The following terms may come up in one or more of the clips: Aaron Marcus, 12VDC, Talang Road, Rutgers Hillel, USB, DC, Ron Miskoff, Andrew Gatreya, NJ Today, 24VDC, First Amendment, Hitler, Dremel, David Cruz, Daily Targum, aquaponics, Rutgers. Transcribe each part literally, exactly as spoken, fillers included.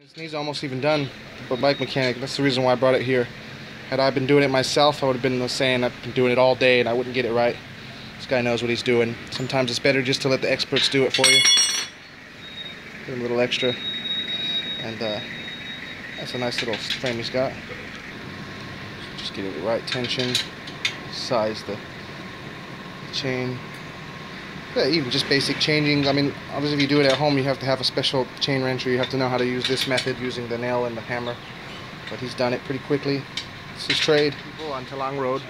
His knee's almost even done, but bike mechanic, that's the reason why I brought it here. Had I been doing it myself, I would have been saying I've been doing it all day and I wouldn't get it right. This guy knows what he's doing. Sometimes it's better just to let the experts do it for you. Give him a little extra. And uh, that's a nice little frame he's got. Just get it the right tension, size the chain. Yeah, even just basic changing. I mean, obviously if you do it at home, you have to have a special chain wrencher. You have to know how to use this method using the nail and the hammer. But he's done it pretty quickly. This is trade. People on Talang Road.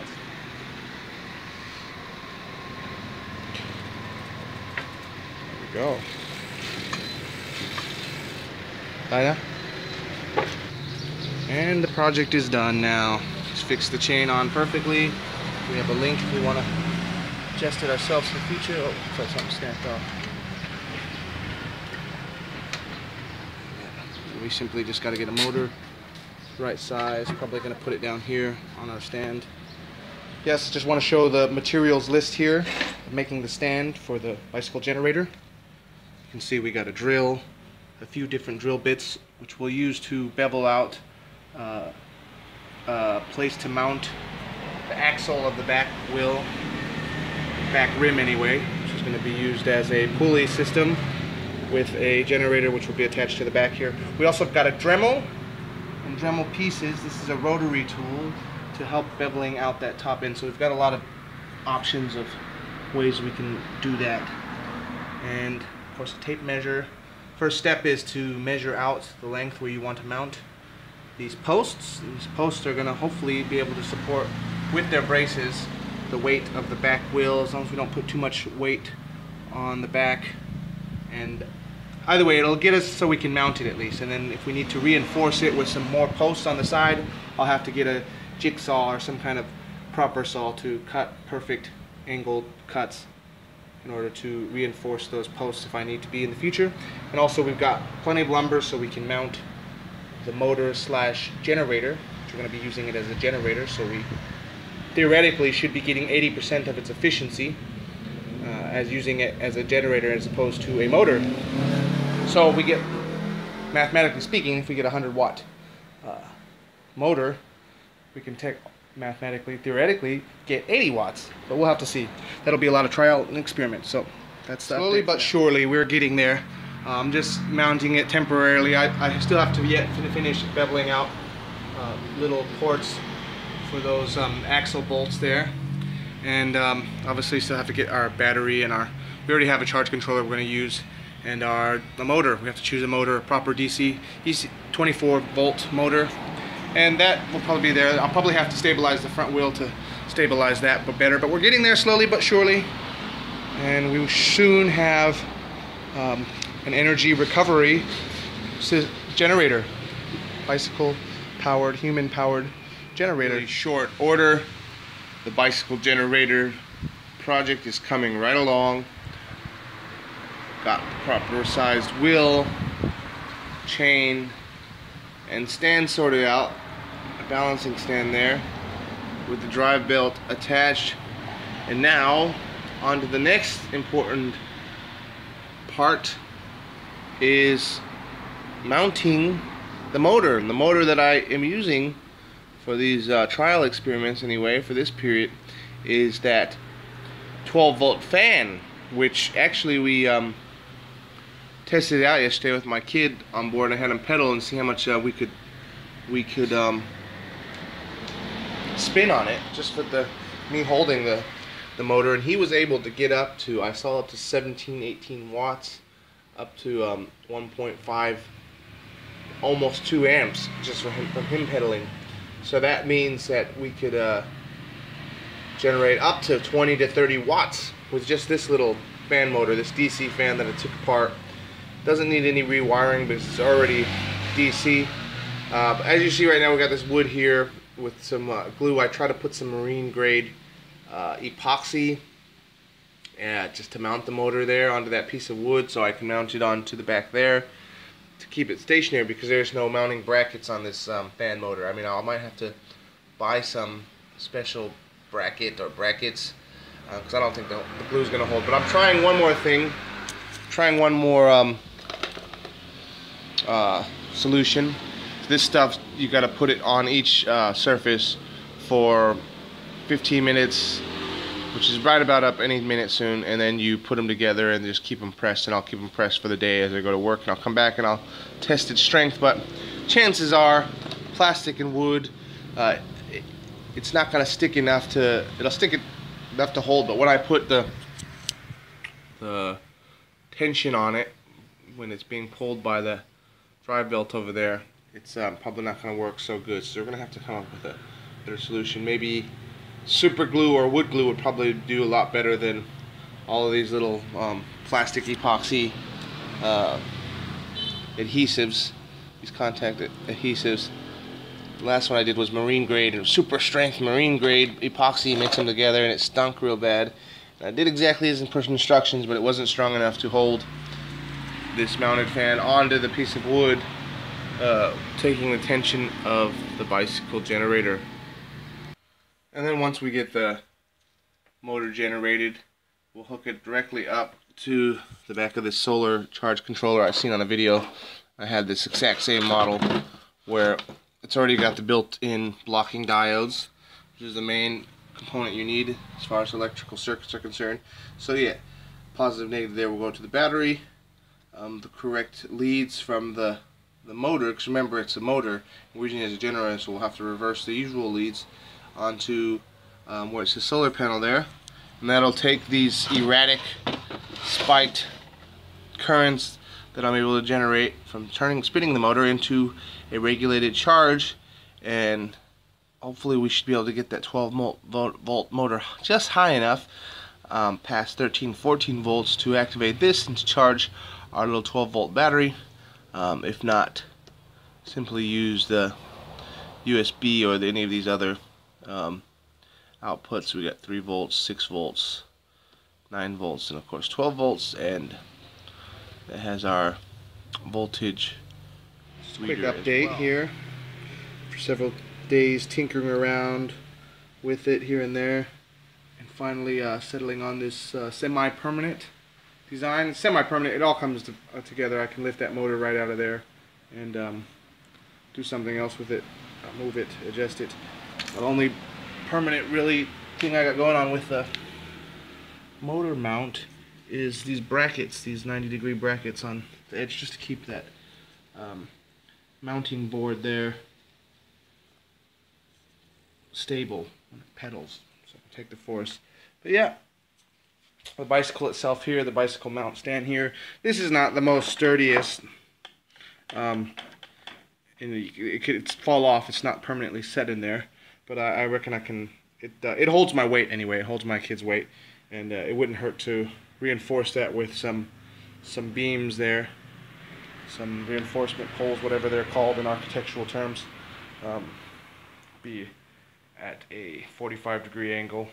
There we go. Dina. And the project is done now. Just fixed the chain on perfectly. We have a link if we want to adjust it ourselves in the future. Oh, looks like something snapped off. Yeah. We simply just got to get a motor, right size. Probably going to put it down here on our stand. Yes, just want to show the materials list here of making the stand for the bicycle generator. You can see we got a drill, a few different drill bits, which we'll use to bevel out uh, a place to mount the axle of the back wheel. Back rim anyway, which is going to be used as a pulley system with a generator which will be attached to the back here. We also got a Dremel and Dremel pieces. This is a rotary tool to help beveling out that top end. So we've got a lot of options of ways we can do that. And of course a tape measure. First step is to measure out the length where you want to mount these posts. These posts are going to hopefully be able to support with their braces the weight of the back wheel, as long as we don't put too much weight on the back. And either way, it'll get us so we can mount it at least. And then if we need to reinforce it with some more posts on the side, I'll have to get a jigsaw or some kind of proper saw to cut perfect angled cuts in order to reinforce those posts if I need to be in the future. And also we've got plenty of lumber so we can mount the motor slash generator, which we're going to be using it as a generator, so we theoretically should be getting eighty percent of its efficiency uh, as using it as a generator as opposed to a motor. So we get, mathematically speaking, if we get a one hundred watt uh, motor, we can take, mathematically, theoretically, get eighty watts. But we'll have to see. That'll be a lot of trial and experiment. So that's slowly but surely we're getting there. I'm um, just mounting it temporarily. I, I still have to yet finish beveling out uh, little ports for those um, axle bolts there, and um, obviously still have to get our battery and our, we already have a charge controller we're going to use, and our the motor. We have to choose a motor, a proper D C, D C twenty-four volt motor, and that will probably be there. I'll probably have to stabilize the front wheel to stabilize that but better, but we're getting there slowly but surely, and we will soon have um, an energy recovery generator, bicycle powered, human powered generator. In short order, the bicycle generator project is coming right along. Got the proper sized wheel, chain, and stand sorted out. A balancing stand there with the drive belt attached. And now, on to the next important part is mounting the motor. And the motor that I am using for these uh, trial experiments anyway, for this period, is that twelve volt fan, which actually we um, tested it out yesterday with my kid on board. I had him pedal and see how much uh, we could we could um, spin on it, just with the me holding the, the motor, and he was able to get up to, I saw up to seventeen, eighteen watts, up to um, one point five, almost two amps, just from him, from him pedaling. So that means that we could uh, generate up to twenty to thirty watts with just this little fan motor, this D C fan that I took apart. Doesn't need any rewiring because it's already D C. Uh, as you see right now, we got this wood here with some uh, glue. I try to put some marine grade uh, epoxy uh, just to mount the motor there onto that piece of wood, so I can mount it onto the back there to keep it stationary, because there's no mounting brackets on this um, fan motor. I mean, I might have to buy some special bracket or brackets, because uh, I don't think the, the glue's going to hold. But I'm trying one more thing, trying one more um, uh, solution. This stuff, you got to put it on each uh, surface for fifteen minutes, which is right about up any minute soon, and then you put them together and just keep them pressed, and I'll keep them pressed for the day as I go to work, and I'll come back and I'll test its strength. But chances are plastic and wood, uh, it, it's not going to stick enough to, it'll stick it enough to hold, but when I put the the tension on it, when it's being pulled by the drive belt over there, it's um, probably not going to work so good. So we're going to have to come up with a better solution. Maybe super glue or wood glue would probably do a lot better than all of these little um, plastic epoxy uh, adhesives, these contact adhesives. The last one I did was marine grade, and super strength marine grade epoxy, mixed them together, and it stunk real bad. And I did exactly as in person instructions, but it wasn't strong enough to hold this mounted fan onto the piece of wood, Uh, taking the tension of the bicycle generator. And then once we get the motor generated, we'll hook it directly up to the back of this solar charge controller I've seen on a video. I had this exact same model where it's already got the built-in blocking diodes, which is the main component you need as far as electrical circuits are concerned. So yeah, positive, negative there will go to the battery. Um, the correct leads from the the motor, because remember it's a motor, we're using it as a generator, so we'll have to reverse the usual leads onto um, where it says solar panel there, and that'll take these erratic spiked currents that I'm able to generate from turning, spinning the motor into a regulated charge, and hopefully we should be able to get that twelve volt motor just high enough, um, past thirteen, fourteen volts, to activate this and to charge our little twelve volt battery. Um, if not, simply use the U S B or the, any of these other um, outputs. We got three volts, six volts, nine volts, and of course twelve volts, and that has our voltage. Quick update here. For several days tinkering around with it here and there, and finally uh, settling on this uh, semi-permanent design. Semi-permanent, it all comes to, uh, together. I can lift that motor right out of there and um, do something else with it, uh, move it, adjust it. The only permanent really thing I got going on with the motor mount is these brackets, these ninety degree brackets on the edge, just to keep that um, mounting board there stable when it pedals, so I can take the force. But yeah, the bicycle itself here, the bicycle mount stand here. This is not the most sturdiest, um, and it could fall off. It's not permanently set in there, but I, I reckon I can. It uh, it holds my weight anyway. It holds my kid's weight, and uh, it wouldn't hurt to reinforce that with some some beams there, some reinforcement poles, whatever they're called in architectural terms. Um, be at a forty-five degree angle,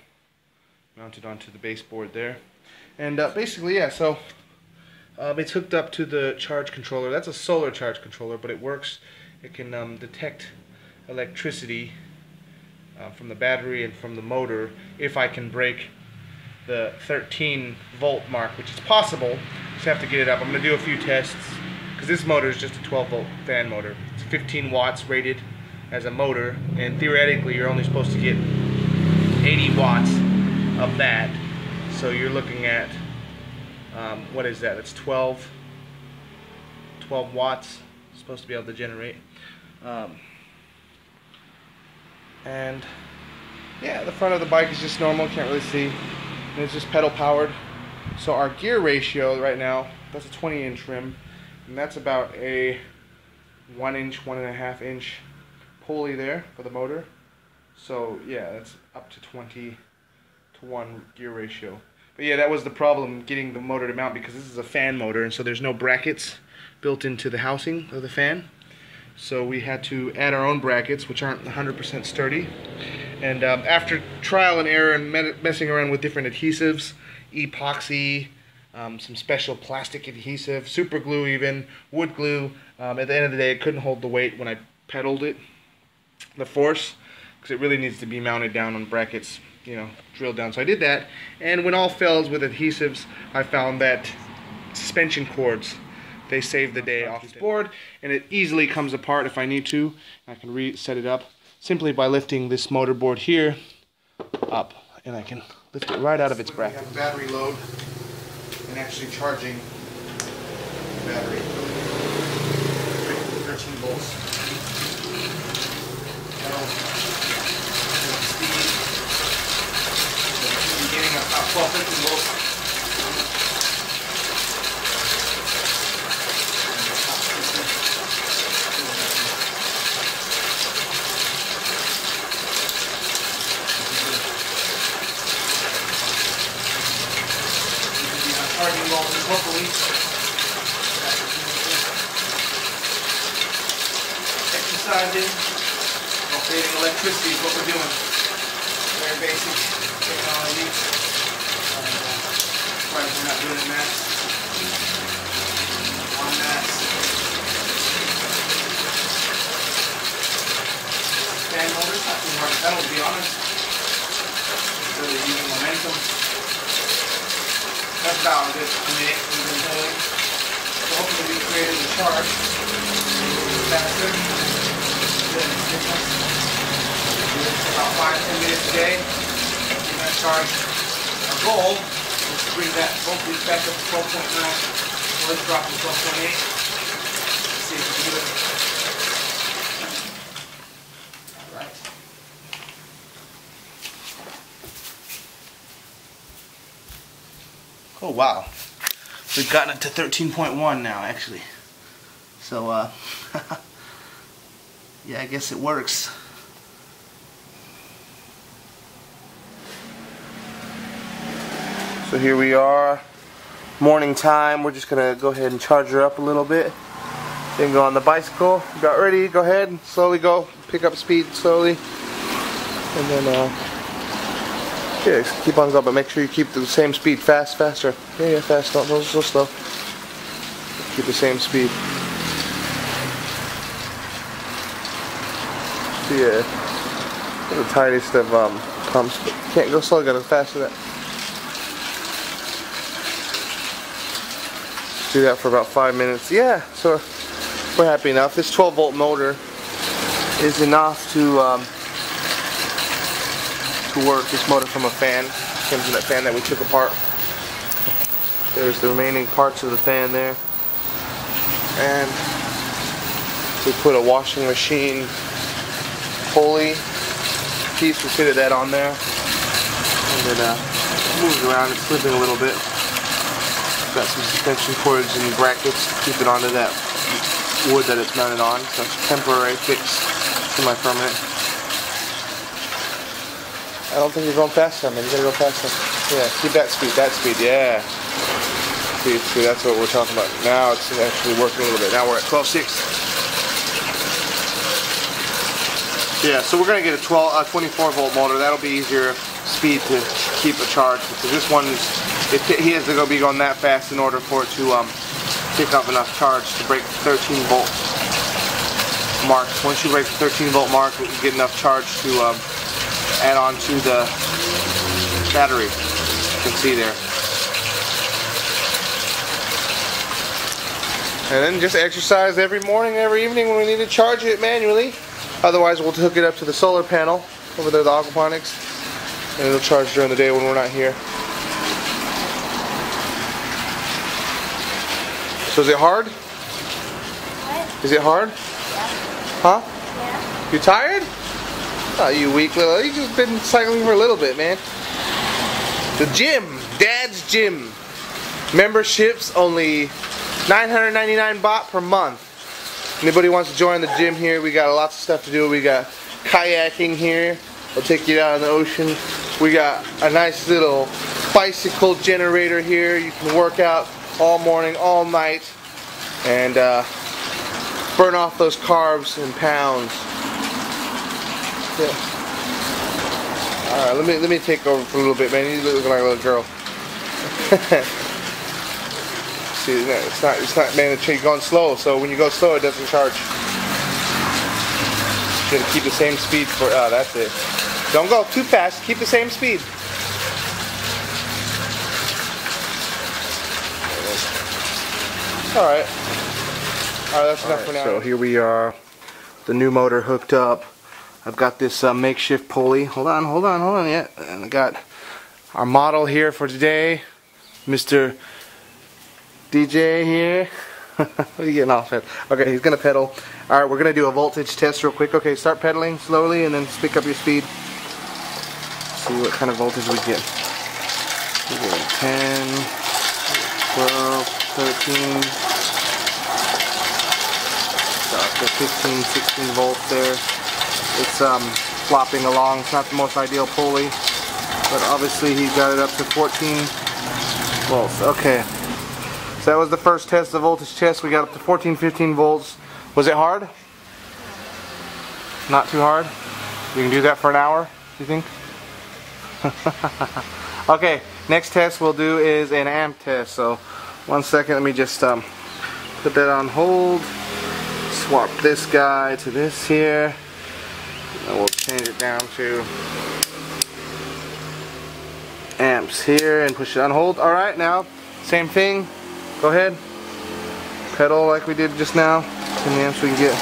mounted onto the baseboard there. And uh, basically, yeah, so um, it's hooked up to the charge controller. That's a solar charge controller, but it works. It can um, detect electricity uh, from the battery and from the motor if I can break the thirteen volt mark, which is possible. Just have to get it up. I'm going to do a few tests, because this motor is just a twelve volt fan motor. It's fifteen watts rated as a motor, and theoretically you're only supposed to get eighty watts of that, so you're looking at um, what is that? It's twelve watts supposed to be able to generate, um, and yeah, the front of the bike is just normal, can't really see, and it's just pedal powered. So our gear ratio right now, that's a twenty inch rim, and that's about a one inch, one and a half inch pulley there for the motor. So yeah, that's up to twenty to one gear ratio. But yeah, that was the problem, getting the motor to mount, because this is a fan motor, and so there's no brackets built into the housing of the fan, so we had to add our own brackets, which aren't one hundred percent sturdy. And um, after trial and error and messing around with different adhesives, epoxy, um, some special plastic adhesive, super glue, even wood glue, um, at the end of the day it couldn't hold the weight when I pedaled it, the force, because it really needs to be mounted down on brackets, you know, drilled down. So I did that, and when all fails with adhesives, I found that suspension cords They save the day off the board, and it easily comes apart if I need to. I can reset it up simply by lifting this motorboard here up, and I can lift it right out of its bracket. We have battery load and actually charging the battery. thirteen volts. That'll be getting about twelve, fifteen volts. Hopefully, exercising or saving electricity is what we're doing. Very basic technology. Um, probably we're not doing mass. On mass. Fan motors, not too hard to pedal, to be honest. Really using momentum. That's about this minute we've been doing. So hopefully we created the charge faster. About five, ten minutes a day. We're going to charge. Our goal is to bring that voltage back up to twelve point nine. So let's drop to twelve point eight. Let's see if we can do it. Alright. Oh wow, we've gotten it to thirteen point one now actually. So uh, yeah, I guess it works. So here we are, morning time. We're just gonna go ahead and charge her up a little bit, then go on the bicycle. Got ready, go ahead and slowly go, pick up speed slowly, and then uh, yeah, keep on going, but make sure you keep the same speed. Fast, faster. Yeah, yeah, fast. Don't go so slow. Keep the same speed. So yeah, the tightest of um, pumps. But can't go slow, gotta faster that. Do that for about five minutes. Yeah, so we're happy enough. This twelve volt motor is enough to. Um, To work this motor from a fan. Came from that fan that we took apart. There's the remaining parts of the fan there, and we put a washing machine pulley piece. We fitted that on there, and it uh, moves around. It's slipping a little bit. Got some suspension cords and brackets to keep it onto that wood that it's mounted on. So it's a temporary fix, semi-permanent. I don't think you're going fast enough, man. You gotta go faster. Yeah, keep that speed, that speed, yeah. See, see, that's what we're talking about. Now it's actually working a little bit. Now we're at twelve point six. Yeah, so we're gonna get a twelve, uh, twenty-four volt motor. That'll be easier speed to keep a charge, because this one, is, it, he has to go be going that fast in order for it to um, pick up enough charge to break the thirteen volt mark. Once you break the thirteen volt mark, you get enough charge to um, add on to the battery. You can see there. And then just exercise every morning, every evening when we need to charge it manually. Otherwise we'll hook it up to the solar panel over there, the aquaponics, and it'll charge during the day when we're not here. So is it hard? What? Is it hard? Yeah. Huh? Yeah. You tired? Oh, you weak little, you just been cycling for a little bit, man. The gym, Dad's gym. Memberships only nine hundred ninety-nine baht per month. Anybody wants to join the gym here, we got lots of stuff to do. We got kayaking here, we'll take you out in the ocean. We got a nice little bicycle generator here. You can work out all morning, all night, and uh, burn off those carbs and pounds. Yeah. Alright, let me let me take over for a little bit, man. You look like a little girl. See, it's not it's not man, you're going slow, so when you go slow it doesn't charge. You gotta keep the same speed for oh that's it. Don't go too fast, keep the same speed. Alright. Alright, that's enough for now. So here we are, the new motor hooked up. I've got this uh, makeshift pulley. Hold on, hold on, hold on yet. Yeah. And I got our model here for today, Mister D J here. What are you getting off at? Okay, he's gonna pedal. Alright, we're gonna do a voltage test real quick. Okay, start pedaling slowly and then pick up your speed. See what kind of voltage we get. We get ten, twelve, thirteen, so fifteen, sixteen volts there. It's um, flopping along. It's not the most ideal pulley, but obviously he's got it up to fourteen volts. Okay, so that was the first test, the voltage test. We got up to fourteen, fifteen volts. Was it hard? Not too hard? You can do that for an hour, do you think? Okay, next test we'll do is an amp test. So one second, let me just um, put that on hold. Swap this guy to this here. And we'll change it down to amps here and push it on hold. Alright, now same thing. Go ahead. Pedal like we did just now. How many amps we can get.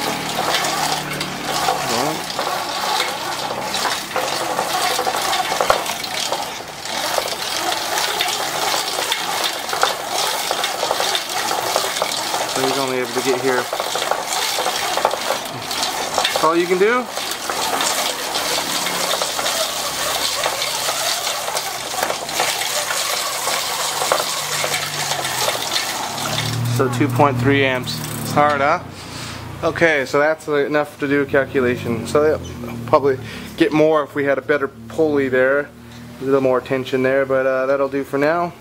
So he's only able to get here. That's all you can do. So two point three amps. It's hard, huh? Okay, so that's enough to do a calculation. So they'll probably get more if we had a better pulley there. A little more tension there, but uh, that'll do for now.